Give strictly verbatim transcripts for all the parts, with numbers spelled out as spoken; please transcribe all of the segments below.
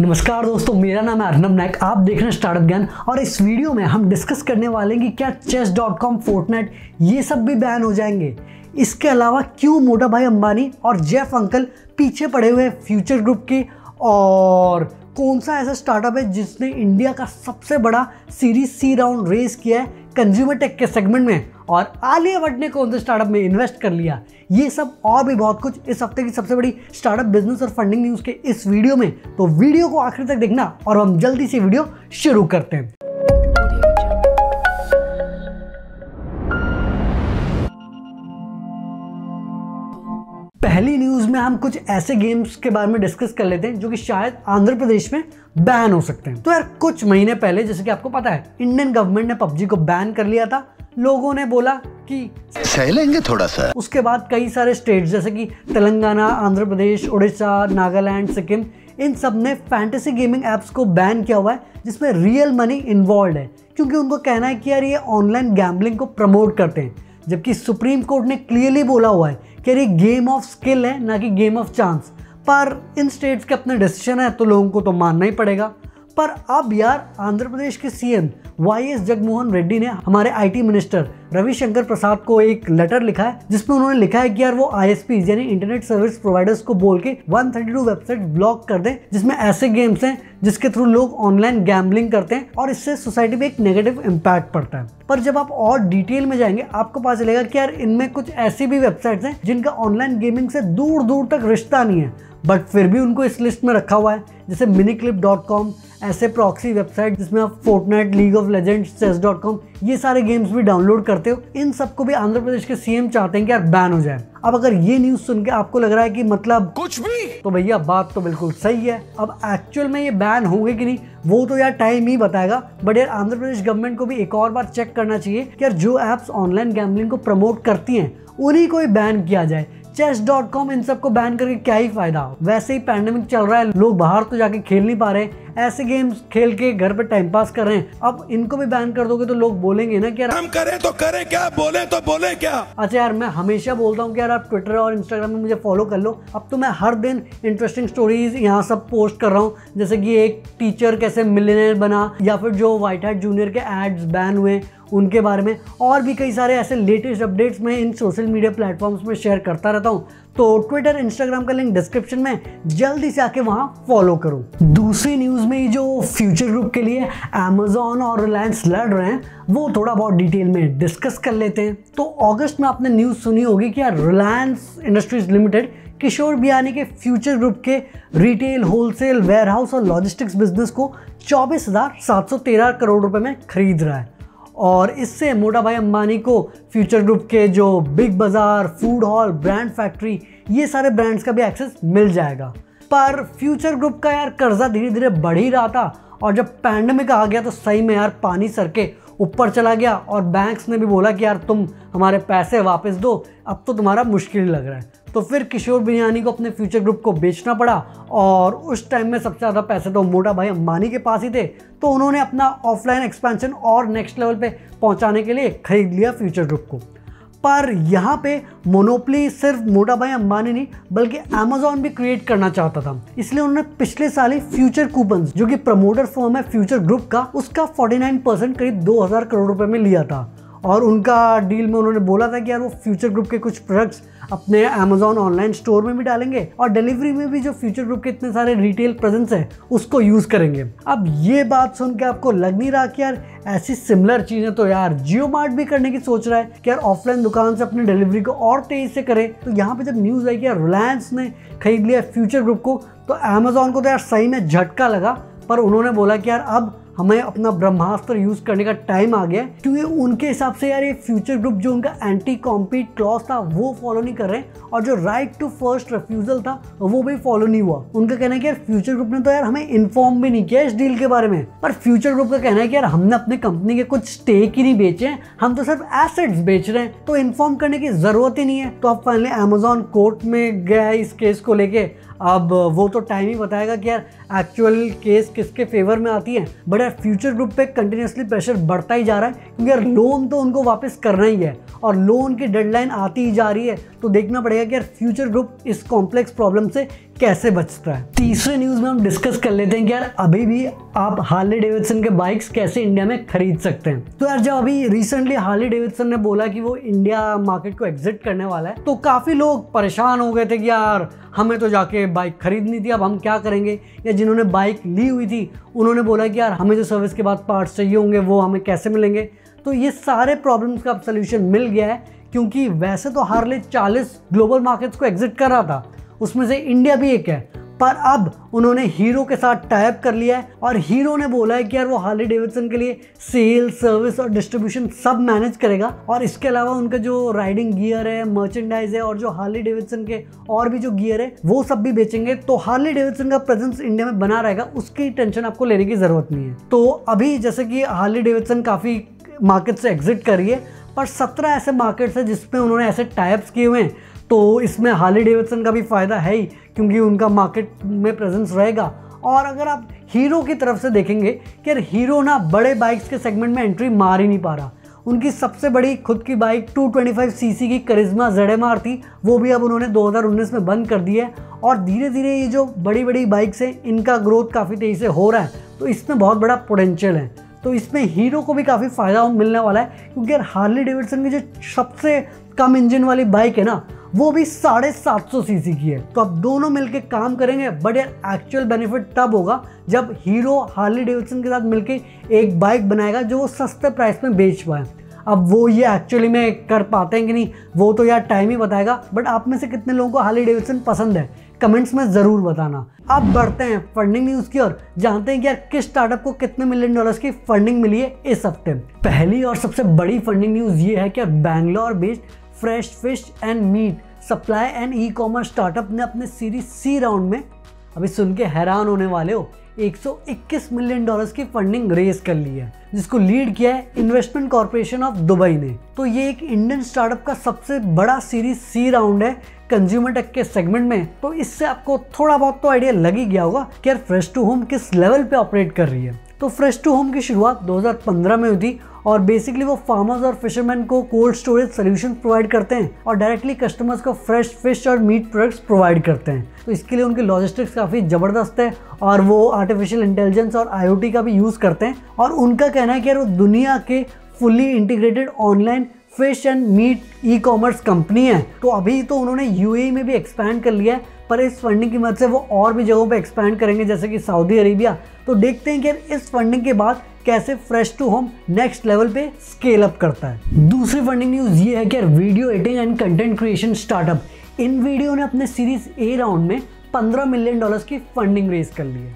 नमस्कार दोस्तों, मेरा नाम है अर्नब नायक। आप देख रहे हैं स्टार्टअप ज्ञान और इस वीडियो में हम डिस्कस करने वाले हैं कि क्या चेस डॉट कॉम, फोर्टनाइट ये सब भी बैन हो जाएंगे। इसके अलावा क्यों मोटा भाई अंबानी और जेफ अंकल पीछे पड़े हुए हैं फ्यूचर ग्रुप के, और कौन सा ऐसा स्टार्टअप है जिसने इंडिया का सबसे बड़ा सीरीज सी राउंड रेस किया है कंज्यूमर टेक के सेगमेंट में, और आलिया भट्ट ने कौन से स्टार्टअप में इन्वेस्ट कर लिया। ये सब और भी बहुत कुछ इस हफ्ते की सबसे बड़ी स्टार्टअप बिजनेस और फंडिंग न्यूज़ के इस वीडियो में। तो वीडियो को आखिर तक देखना और हम जल्दी से वीडियो शुरू करते हैं। पहली न्यूज़ में हम कुछ ऐसे गेम्स के बारे में डिस्कस कर लेते हैं जो कि शायद आंध्र प्रदेश में बैन हो सकते हैं। तो यार कुछ महीने पहले, जैसे कि आपको पता है, इंडियन गवर्नमेंट ने पबजी को बैन कर लिया था। लोगों ने बोला कि सहलेंगे थोड़ा सा। उसके बाद कई सारे स्टेट्स जैसे कि तेलंगाना, आंध्र प्रदेश, उड़ीसा, नागालैंड, सिक्किम, इन सब ने फैंटेसी गेमिंग ऐप्स को बैन किया हुआ है जिसमें रियल मनी इन्वॉल्व है, क्योंकि उनको कहना है कि यार ये ऑनलाइन गैम्बलिंग को प्रमोट करते हैं। जबकि सुप्रीम कोर्ट ने क्लियरली बोला हुआ है कि ये गेम ऑफ स्किल है, ना कि गेम ऑफ चांस। पर इन स्टेट्स के अपने डिसीजन है तो लोगों को तो मानना ही पड़ेगा। पर अब यार आंध्र प्रदेश के CM Y S Jaganmohan Reddy ने हमारे आईटी मिनिस्टर रविशंकर प्रसाद को एक लेटर लिखा है जिसमें उन्होंने लिखा है कि यार वो आईएसपी यानी इंटरनेट सर्विस प्रोवाइडर्स को बोल के एक सौ बत्तीस वेबसाइट ब्लॉक कर दें जिसमें ऐसे गेम्स हैं जिसके थ्रू लोग ऑनलाइन गैम्बलिंग करते हैं, और इससे सोसाइटी में एक नेगेटिव इम्पैक्ट पड़ता है। पर जब आप और डिटेल में जाएंगे आपको पता चलेगा कि यार इनमें कुछ ऐसी भी वेबसाइट्स हैं जिनका ऑनलाइन गेमिंग से दूर दूर तक रिश्ता नहीं है, बट फिर भी उनको इस लिस्ट में रखा हुआ है, जैसे मिनी क्लिप डॉट कॉम, ऐसे प्रॉक्सी वेबसाइट जिसमें आप Fortnite, league of legends, chess dot com ये सारे गेम्स भी डाउनलोड करते हो। इन सबको भी आंध्र प्रदेश के सीएम चाहते हैं कि यार बैन हो जाए। अब अगर ये न्यूज़ सुन के आपको लग रहा है कि मतलब कुछ भी, तो भैया बात तो बिल्कुल सही है। अब एक्चुअल में ये बैन होंगे कि नहीं वो तो यार टाइम ही बताएगा, बट यार आंध्र प्रदेश गवर्नमेंट को भी एक और बार चेक करना चाहिए कि यार जो ऐप्स ऑनलाइन गैम्बलिंग को प्रमोट करती हैं उन्हीं को ही बैन किया जाए। चेस डॉट कॉम इन सबको बैन करके क्या ही फायदा। वैसे ही पैंडेमिक चल रहा है, लोग बाहर तो जाके खेल नहीं पा रहे, ऐसे गेम्स खेल के घर पे टाइम पास कर रहे हैं। अब इनको भी बैन कर दोगे तो लोग बोलेंगे ना कि यार हम करें तो करें क्या, बोले तो बोले क्या। अच्छा यार मैं हमेशा बोलता हूँ कि यार आप ट्विटर और इंस्टाग्राम में मुझे फॉलो कर लो। अब तो मैं हर दिन इंटरेस्टिंग स्टोरीज यहाँ सब पोस्ट कर रहा हूँ, जैसे कि एक टीचर कैसे मिलियनेयर बना, या फिर जो व्हाइट हैट जूनियर के एड्स बैन हुए उनके बारे में, और भी कई सारे ऐसे लेटेस्ट अपडेट्स मैं इन सोशल मीडिया प्लेटफॉर्म्स में शेयर करता रहता हूँ। तो ट्विटर, इंस्टाग्राम का लिंक डिस्क्रिप्शन में, जल्दी से आके वहाँ फॉलो करो। दूसरी न्यूज़ में जो फ्यूचर ग्रुप के लिए अमेजॉन और रिलायंस लड़ रहे हैं वो थोड़ा बहुत डिटेल में डिस्कस कर लेते हैं। तो अगस्त में आपने न्यूज़ सुनी होगी कि यार Reliance Industries Limited Kishore Biyani के फ्यूचर ग्रुप के रिटेल, होलसेल, वेयरहाउस और लॉजिस्टिक्स बिजनेस को चौबीस हज़ार सात सौ तेरह करोड़ रुपये में खरीद रहा है, और इससे मोटा भाई अंबानी को फ्यूचर ग्रुप के जो बिग बाज़ार, फूड हॉल, ब्रांड फैक्ट्री, ये सारे ब्रांड्स का भी एक्सेस मिल जाएगा। पर फ्यूचर ग्रुप का यार कर्जा धीरे धीरे बढ़ ही रहा था, और जब पैंडमिक आ गया तो सही में यार पानी सर के ऊपर चला गया, और बैंक्स ने भी बोला कि यार तुम हमारे पैसे वापस दो, अब तो तुम्हारा मुश्किल लग रहा है। तो फिर किशोर बियानी को अपने फ्यूचर ग्रुप को बेचना पड़ा, और उस टाइम में सबसे ज़्यादा पैसे तो मोटा भाई अंबानी के पास ही थे, तो उन्होंने अपना ऑफलाइन एक्सपेंशन और नेक्स्ट लेवल पे पहुंचाने के लिए खरीद लिया फ्यूचर ग्रुप को। पर यहाँ पे मोनोपली सिर्फ मोटा भाई अंबानी नहीं बल्कि अमेजॉन भी क्रिएट करना चाहता था, इसलिए उन्होंने पिछले साल ही फ्यूचर कूपन्स, जो कि प्रमोटर फर्म है फ्यूचर ग्रुप का, उसका उनचास परसेंट करीब दो हज़ार करोड़ रुपये में लिया था, और उनका डील में उन्होंने बोला था कि यार वो फ्यूचर ग्रुप के कुछ प्रोडक्ट्स अपने अमेजॉन ऑनलाइन स्टोर में भी डालेंगे, और डिलीवरी में भी जो फ्यूचर ग्रुप के इतने सारे रिटेल प्रेजेंस हैं उसको यूज़ करेंगे। अब ये बात सुन के आपको लग नहीं रहा कि यार ऐसी सिमिलर चीज़ें तो यार जियो मार्ट भी करने की सोच रहा है कि यार ऑफलाइन दुकान से अपनी डिलीवरी को और तेज़ी से करें। तो यहाँ पर जब न्यूज़ आई कि यार रिलायंस ने खरीद लिया फ्यूचर ग्रुप को, तो अमेजॉन को तो यार सही में झटका लगा, पर उन्होंने बोला कि यार अब हमें अपना ब्रह्मास्त्र यूज़ करने का टाइम आ गया, क्योंकि उनके हिसाब से यार ये फ्यूचर ग्रुप जो उनका एंटी कॉम्पीट क्लॉज था वो फॉलो नहीं कर रहे, और जो राइट टू फर्स्ट रिफ्यूज़ल था वो भी फॉलो नहीं हुआ। उनका कहना है कि यार फ्यूचर ग्रुप ने तो यार हमें इन्फॉर्म भी नहीं किया इस डील के बारे में। पर फ्यूचर ग्रुप का कहना है कि यार हमने अपने कंपनी के कुछ स्टेक ही नहीं बेचे हैं, हम तो सिर्फ एसेट्स बेच रहे हैं, तो इन्फॉर्म करने की ज़रूरत ही नहीं है। तो अब फाइनली अमेजॉन कोर्ट में गया है इस केस को लेके। अब वो तो टाइम ही बताएगा कि यार एक्चुअल केस किसके फेवर में आती है, बट यार फ्यूचर ग्रुप पे कंटिन्यूसली प्रेशर बढ़ता ही जा रहा है, क्योंकि यार लोन तो उनको वापस करना ही है, और लोन की डेडलाइन आती ही जा रही है, तो देखना पड़ेगा कि यार फ्यूचर ग्रुप इस कॉम्प्लेक्स प्रॉब्लम से कैसे बचता है। तीसरे न्यूज़ में हम डिस्कस कर लेते हैं कि यार अभी भी आप हार्ले डेविडसन के बाइक्स कैसे इंडिया में खरीद सकते हैं। तो यार जब अभी रिसेंटली हार्ले डेविडसन ने बोला कि वो इंडिया मार्केट को एग्जिट करने वाला है, तो काफ़ी लोग परेशान हो गए थे कि यार हमें तो जाके बाइक खरीदनी थी, अब हम क्या करेंगे। या जिन्होंने बाइक ली हुई थी उन्होंने बोला कि यार हमें जो सर्विस के बाद पार्ट्स चाहिए होंगे वो हमें कैसे मिलेंगे। तो ये सारे प्रॉब्लम्स का अब सोल्यूशन मिल गया है, क्योंकि वैसे तो हार्ले चालीस ग्लोबल मार्केट्स को एग्जिट कर रहा था, उसमें से इंडिया भी एक है, पर अब उन्होंने हीरो के साथ टाई अप कर लिया है और हीरो ने बोला है कि यार वो हार्ले डेविडसन के लिए सेल, सर्विस और डिस्ट्रीब्यूशन सब मैनेज करेगा। और इसके अलावा उनका जो राइडिंग गियर है, मर्चेंडाइज है और जो हार्ले डेविडसन के और भी जो गियर है वो सब भी बेचेंगे। तो हार्ले डेविडसन का प्रेजेंस इंडिया में बना रहेगा, उसकी टेंशन आपको लेने की ज़रूरत नहीं है। तो अभी जैसे कि हार्ले डेविडसन काफ़ी मार्केट से एग्जिट कर रही है, पर सत्रह ऐसे मार्केट्स हैं जिसमें उन्होंने ऐसे टाइप्स किए हुए हैं, तो इसमें हार्ले डेविडसन का भी फ़ायदा है ही, क्योंकि उनका मार्केट में प्रेजेंस रहेगा। और अगर आप हीरो की तरफ से देखेंगे कि यार हीरो ना बड़े बाइक्स के सेगमेंट में एंट्री मार ही नहीं पा रहा। उनकी सबसे बड़ी खुद की bike two twenty five CC की करिश्मा जेड एम आर थी, वो भी अब उन्होंने दो हज़ार उन्नीस में बंद कर दी है। और धीरे धीरे ये जो बड़ी बड़ी बाइक्स हैं इनका ग्रोथ काफ़ी तेज़ी से हो रहा है, तो इसमें बहुत बड़ा पोटेंशियल है। तो इसमें हीरो को भी काफ़ी फ़ायदा मिलने वाला है, क्योंकि यार हार्ले डेविडसन की जो सबसे कम इंजन वाली बाइक है ना वो भी साढ़े सात सौ सीसी की है। तो अब दोनों मिलके काम करेंगे, बट यार एक्चुअल बेनिफिट तब होगा जब हीरो हार्ले डेविडसन के साथ मिलके एक बाइक बनाएगा जो वो सस्ते प्राइस में बेच पाए। अब वो ये एक्चुअली में कर पाते हैं कि नहीं वो तो यार टाइम ही बताएगा, बट आप में से कितने लोगों को हार्ले डेविडसन पसंद है कमेंट्स में ज़रूर बताना। अब बढ़ते हैं फंडिंग न्यूज़ की ओर, जानते हैं कि यार किस स्टार्टअप को कितने मिलियन डॉलर्स की फंडिंग मिली है इस हफ्ते। पहली और सबसे बड़ी फंडिंग न्यूज़ ये है कि यार Bangalore based fresh fish and meat supply and e commerce startup ने अपने सीरीज सी राउंड में, अभी सुन के हैरान होने वाले हो, एक सौ इक्कीस मिलियन डॉलर्स की फंडिंग रेज कर ली है, जिसको लीड किया है इन्वेस्टमेंट कॉरपोरेशन ऑफ दुबई ने। तो ये एक इंडियन स्टार्टअप का सबसे बड़ा सीरीज सी राउंड है कंज्यूमर टेक के सेगमेंट में। तो इससे आपको थोड़ा बहुत तो आइडिया लग ही गया होगा कि यार फ्रेश टू होम किस लेवल पे ऑपरेट कर रही है। तो फ्रेश टू होम की शुरुआत दो हज़ार पंद्रह में हुई थी और बेसिकली वो फार्मर्स और फिशरमैन को कोल्ड स्टोरेज सोल्यूशन प्रोवाइड करते हैं और डायरेक्टली कस्टमर्स को फ्रेश फिश और मीट प्रोडक्ट्स प्रोवाइड करते हैं। तो इसके लिए उनकी लॉजिस्टिक्स काफ़ी ज़बरदस्त है और वो आर्टिफिशियल इंटेलिजेंस और आई ओ टी का भी यूज़ करते हैं। और उनका कहना है कि यार वो दुनिया के fully integrated online fish and meat e commerce company है। तो अभी तो उन्होंने यूएई में भी एक्सपैंड कर लिया है, पर इस फंडिंग की मदद से वो और भी जगहों पे एक्सपैंड करेंगे जैसे कि सऊदी अरेबिया। तो देखते हैं कि इस फंडिंग के बाद कैसे fresh to home next level पे स्केल अप करता है। दूसरी फंडिंग न्यूज़ ये है कि video editing and content creation startup InVideo ने अपने सीरीज ए राउंड में पंद्रह मिलियन डॉलर्स की फंडिंग रेज कर ली है।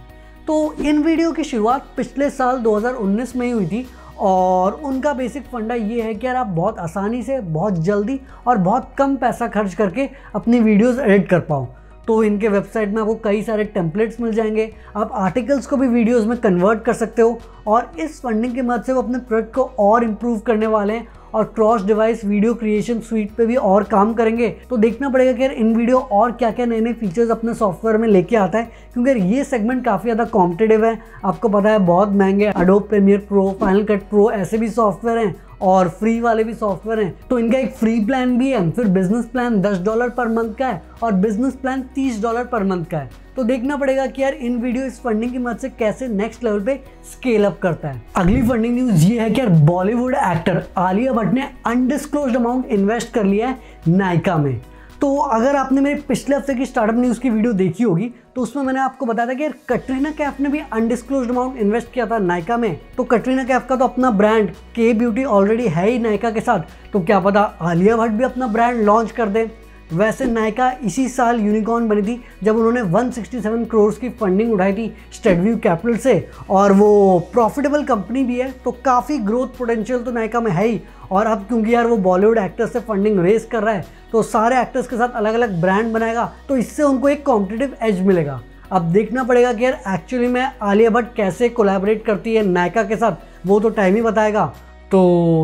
तो इनवीडियो की शुरुआत पिछले साल दो हज़ार उन्नीस में ही हुई थी और उनका बेसिक फंडा ये है कि यार आप बहुत आसानी से, बहुत जल्दी और बहुत कम पैसा खर्च करके अपनी वीडियोस एडिट कर पाओ। तो इनके वेबसाइट में आपको कई सारे टेम्पलेट्स मिल जाएंगे, आप आर्टिकल्स को भी वीडियोस में कन्वर्ट कर सकते हो। और इस फंडिंग की मदद से वो अपने प्रोडक्ट को और इम्प्रूव करने वाले हैं और cross device video creation suite पे भी और काम करेंगे। तो देखना पड़ेगा कि यार इनवीडियो और क्या क्या नए नए फीचर्स अपने सॉफ्टवेयर में लेके आता है, क्योंकि यार ये सेगमेंट काफ़ी ज़्यादा कॉम्पिटेटिव है। आपको पता है बहुत महंगे Adobe Premiere Pro, final cut pro ऐसे भी सॉफ्टवेयर हैं और फ्री वाले भी सॉफ्टवेयर हैं। तो इनका एक फ्री प्लान भी है, फिर बिजनेस प्लान दस डॉलर पर मंथ का है और बिजनेस प्लान तीस डॉलर पर मंथ का है। तो देखना पड़ेगा कि यार इनवीडियो इस फंडिंग की मदद से कैसे नेक्स्ट लेवल पे स्केल अप करता है। अगली फंडिंग न्यूज़ ये है कि यार बॉलीवुड एक्टर आलिया भट्ट ने अनडिस्क्लोज्ड अमाउंट इन्वेस्ट कर लिया है नायका में। तो अगर आपने मेरे पिछले हफ्ते की स्टार्टअप न्यूज़ की वीडियो देखी होगी तो उसमें मैंने आपको बताया था कि यार कटरीना कैफ ने भी अनडिस्क्लोज्ड अमाउंट इन्वेस्ट किया था नायका में। तो कटरीना कैफ का तो अपना ब्रांड के ब्यूटी ऑलरेडी है ही नायका के साथ, तो क्या पता आलिया भट्ट भी अपना ब्रांड लॉन्च कर दे। वैसे नायका इसी साल यूनिकॉर्न बनी थी जब उन्होंने एक सौ सरसठ करोड़ की फंडिंग उठाई थी स्ट्रेटव्यू कैपिटल से, और वो प्रॉफिटेबल कंपनी भी है। तो काफ़ी ग्रोथ पोटेंशियल तो नायका में है ही। और अब क्योंकि यार वो बॉलीवुड एक्टर्स से फंडिंग रेज कर रहा है तो सारे एक्टर्स के साथ अलग अलग ब्रांड बनाएगा, तो इससे उनको एक कॉम्पिटिटिव एज मिलेगा। अब देखना पड़ेगा कि यार एक्चुअली में आलिया भट्ट कैसे कोलैबोरेट करती है नायका के साथ, वो तो टाइम ही बताएगा। तो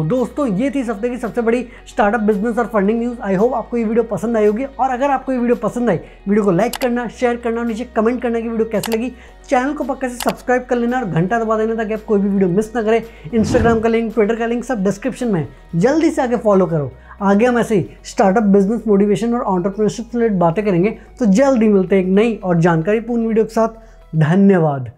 दोस्तों ये थी इस हफ्ते की सबसे बड़ी स्टार्टअप बिजनेस और फंडिंग न्यूज़। आई होप आपको ये वीडियो पसंद आई होगी, और अगर आपको ये वीडियो पसंद आई, वीडियो को लाइक करना, शेयर करना, नीचे कमेंट करना कि वीडियो कैसी लगी। चैनल को पक्का से सब्सक्राइब कर लेना और घंटा दबा देना ताकि आप कोई भी वीडियो मिस ना करें। इंस्टाग्राम का लिंक, ट्विटर का लिंक सब डिस्क्रिप्शन में है, जल्दी से आगे फॉलो करो। आगे हम ऐसे ही स्टार्टअप बिजनेस, मोटिवेशन और एंटरप्रेन्योरशिप से रिलेटेड बातें करेंगे। तो जल्दी मिलते हैं एक नई और जानकारीपूर्ण वीडियो के साथ। धन्यवाद।